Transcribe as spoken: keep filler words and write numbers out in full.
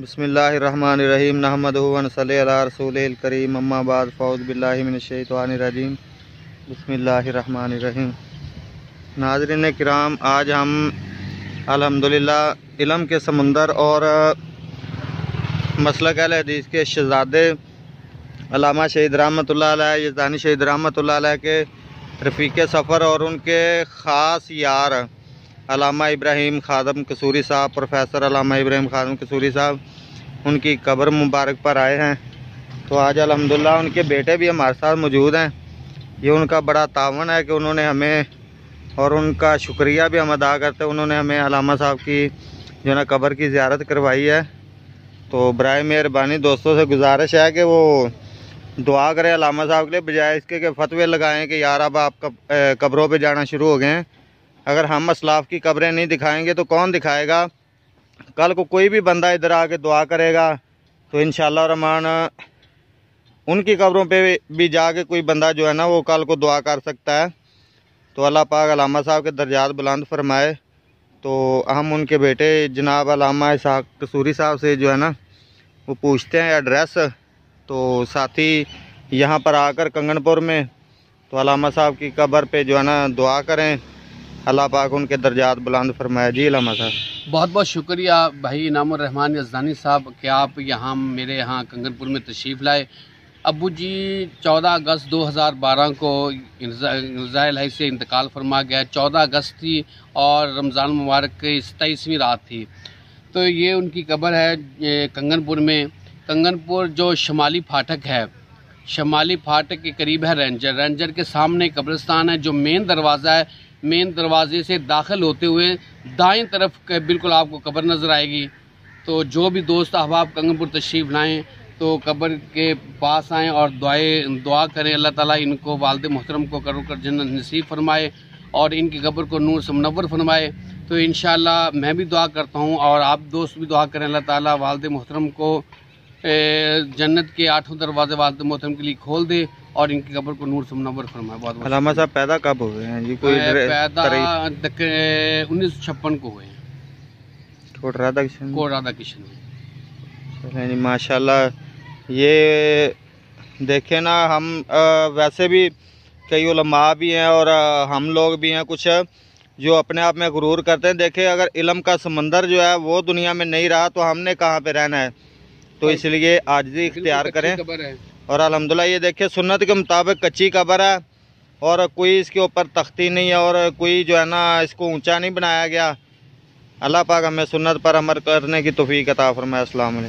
बिस्मिल्लाहिर्रहमानिर्रहीम नहमदुहु वनसल्ली अला रसूलिल करीम अम्मा बाद फ़ौज़ बिल्लाहि मिनश्शैतानिर्रजीम बिस्मिल्लाहिर्रहमानिर्रहीम। नाज़रीन किराम, आज हम अल्हम्दुलिल्लाह इल्म के समंदर और मसलक अहले हदीस के शहज़ादे अल्लामा शहीद रहमतुल्लाह अलैह यज़दानी शहीद रहमतुल्लाह अलैह के रफ़ीक़ सफ़र और उनके ख़ास यार अल्लामा इब्राहिम खादिम कसूरी साहब, प्रोफेसर अल्लामा इब्राहिम खादिम कसूरी साहब, उनकी कब्र मुबारक पर आए हैं। तो आज अल्हम्दुलिल्लाह उनके बेटे भी हमारे साथ मौजूद हैं। ये उनका बड़ा तावन है कि उन्होंने हमें, और उनका शुक्रिया भी हम अदा करते हैं, उन्होंने हमें अल्लामा साहब की जो ना कब्र की ज़ियारत करवाई है। तो बराए मेहरबानी दोस्तों से गुजारिश है कि वो दुआ करें अल्लामा साहब के लिए, बजाय इसके कि फतवे लगाएँ कि यार अब आप कब्रों पर जाना शुरू हो गए हैं। अगर हम असलाफ की कब्रें नहीं दिखाएंगे तो कौन दिखाएगा? कल को कोई भी बंदा इधर आके दुआ करेगा तो इंशाअल्लाह रहमान उनकी कब्रों पे भी जाके कोई बंदा जो है ना वो कल को दुआ कर सकता है। तो अल्लाह पाक अल्लामा साहब के दर्जात बुलंद फरमाए। तो हम उनके बेटे जनाब अल्लामा इसहाक कसूरी साहब से जो है ना वो पूछते हैं एड्रेस। तो साथी यहाँ पर आकर कंगनपुर में तो अल्लामा साहब की कब्र पर जो है ना दुआ करें, अल्लाह पाक उनके दर्जात बुलंद फरमाया। जी अल्लामा साहब, बहुत बहुत शुक्रिया भाई इनामुर रहमान यज़दानी साहब कि आप यहाँ मेरे यहाँ कंगनपुर में तशरीफ़ लाए। अबू जी चौदह अगस्त दो हज़ार बारह को रज़ाई से इंतकाल फरमा गया। चौदह अगस्त थी और रमज़ान मुबारक की सताईसवीं रात थी। तो ये उनकी कब्र है कंगनपुर में। कंगनपुर जो शुमाली फाटक है, शुमाली फाटक के करीब है रेंजर। रेंजर के सामने कब्रिस्तान है जो मेन दरवाज़ा है। मेन दरवाजे से दाखिल होते हुए दाएं तरफ बिल्कुल आपको कब्र नज़र आएगी। तो जो भी दोस्त अहबाब कंगनपुर तशरीफ़ लाएँ तो कब्र के पास आएँ और दुआएं दुआ करें। अल्लाह ताला इनको वालिद मोहतरम को करो कर जन्नत नसीब फरमाए और इनकी कब्र को नूर से मुनव्वर फरमाए। तो इंशाअल्लाह मैं भी दुआ करता हूँ और आप दोस्त भी दुआ करें। अल्लाह ताला वालिद मोहतरम को जन्नत के आठों दरवाजे वालिद मोहतरम के लिए खोल दे और इनकी कब्र को नूर से मुनव्वर फरमाए। बहुत बहुत अल्लामा साहब पैदा कब हुए हैं जी? कोई पैदा उन्नीस सौ छप्पन को हुए हैं, कोट राधा किशन कोट राधा किशन। माशाल्लाह, ये देखे ना, हम आ, वैसे भी कई उलमा भी हैं और आ, हम लोग भी हैं कुछ जो अपने आप में गुरूर करते हैं। देखे अगर इल्म का समंदर जो है वो दुनिया में नहीं रहा तो हमने कहाँ पे रहना है। तो इसलिए आजिज़ी इख्तियार करें और अल्हम्दुलिल्लाह ये देखिए सुन्नत के मुताबिक कच्ची कब्र है और कोई इसके ऊपर तख्ती नहीं है और कोई जो है ना इसको ऊंचा नहीं बनाया गया। अल्लाह पाक हमें सुन्नत पर अमल करने की तौफीक अता फरमाए। अस्सलाम वालेकुम।